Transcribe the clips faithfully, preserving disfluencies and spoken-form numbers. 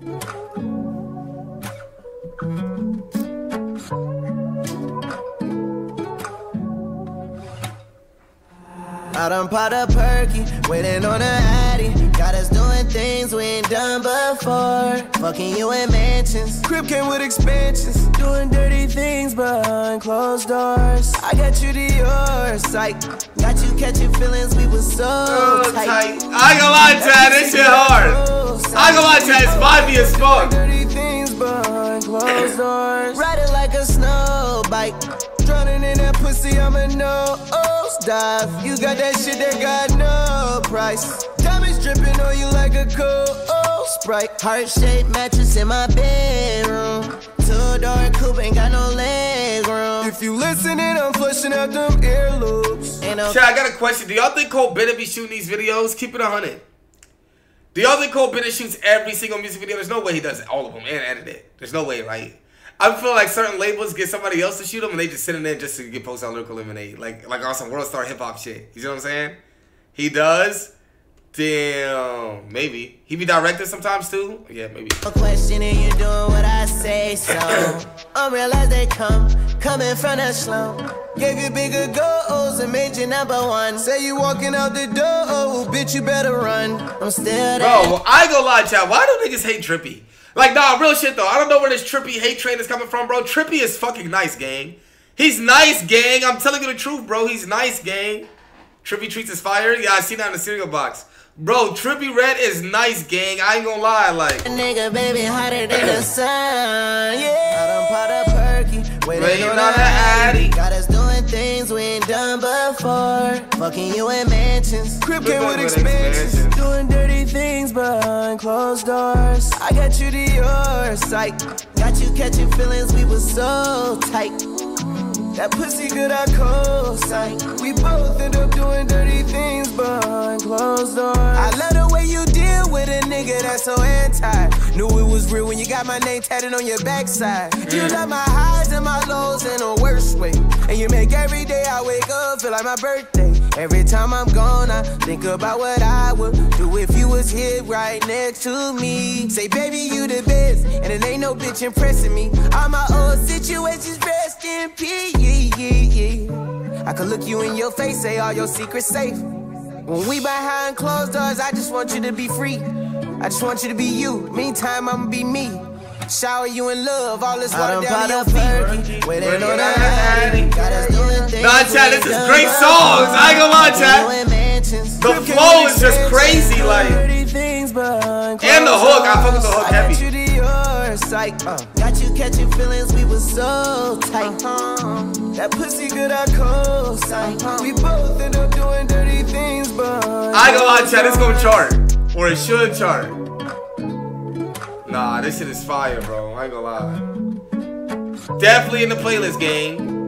I done popped a perky, waiting on a addy. Got us doing things we ain't done before. Fucking you in mansions. Crib came with expansions. Doing dirty things behind closed doors. I got you to yours, psych. Got you catching feelings, we was so oh, tight. tight. I ain't gonna lie, Tad, this shit hard. I ain't gonna lie, Tad, it's vibey as fuck. Dirty things behind closed doors. Riding like a snow bike. Drowning in that pussy, I'm a no-oh dive. You got that shit that got no price. Diamonds dripping on you like a cold Sprite. Heart-shaped mattress in my bedroom. Two-door coupe, ain't got no leg room. If you listening, I'm flushing out them earloops. No Chad, I got a question. Do y'all think Cole Bennett be shooting these videos? Keep it a hundred. Do y'all think Cole Bennett shoots every single music video? There's no way he does it, all of them, and edit it. There's no way, right? I feel like certain labels get somebody else to shoot them, and they just sit in there just to get posted on Lyrical Lemonade, like like on some world star hip hop shit. You know what I'm saying? He does. Damn, maybe he be directed sometimes too. Yeah, maybe. A question and you doing what I say, so unrealized they come coming from the slum. Gave you bigger goals and made you number one. Say you walking out the door, oh, bitch, you better run. I'm still there. Bro, I ain't gonna lie, child. Why do niggas hate Trippy? Like, nah, real shit, though. I don't know where this Trippy hate train is coming from, bro. Trippy is fucking nice, gang. He's nice, gang. I'm telling you the truth, bro. He's nice, gang. Trippy treats his fire. Yeah, I seen that in the cereal box. Bro, Trippie Redd is nice, gang. I ain't gonna lie, like. Nigga, baby, hotter than the sun, yeah. I done pot a perky. Waiting on the addy. Got us doing things we ain't done before. Fucking you in mansions. Crib came with expansions. Doing dirty things behind closed doors. I got you to yours, psych. Got you catching feelings, we was so tight. That pussy good, I co-sign. We both end up doing dirty things behind closed doors. I love the way you deal with a nigga that's so anti. Knew it was real when you got my name tatted on your backside. Mm. You love my highs and my lows in a worse way. And you make every day I wake up feel like my birthday. Every time I'm gone, I think about what I would do if you was here right next to me. Say, baby, you the best, and it ain't no bitch impressing me. All my old situations, rest in peace. I could look you in your face, say all your secrets safe. When we behind closed doors, I just want you to be free. I just want you to be you. Meantime, I'ma be me. Shower you in love, all this water down your feet. Waiting on the honey. Got us doing things. Nah, Chad, this is great songs. I ain't gonna lie, Chad. The flow is just crazy, like. And the hook, I fuck with the hook heavy. Got you catching feelings, we was so tight. That pussy good, I co-signed. We both end up doing dirty things, but I ain't gonna lie, Chad, it's gonna chart. Or it should chart. Nah, this shit is fire, bro. I ain't gonna lie. Definitely in the playlist, gang.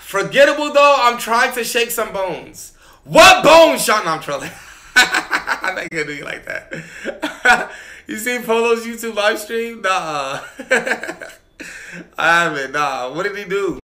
Forgettable, though. I'm trying to shake some bones. What bones, Sean? I'm trolling. I'm not gonna do you like that. You seen Polo's YouTube live stream? Nah. I haven't. Nah. What did he do?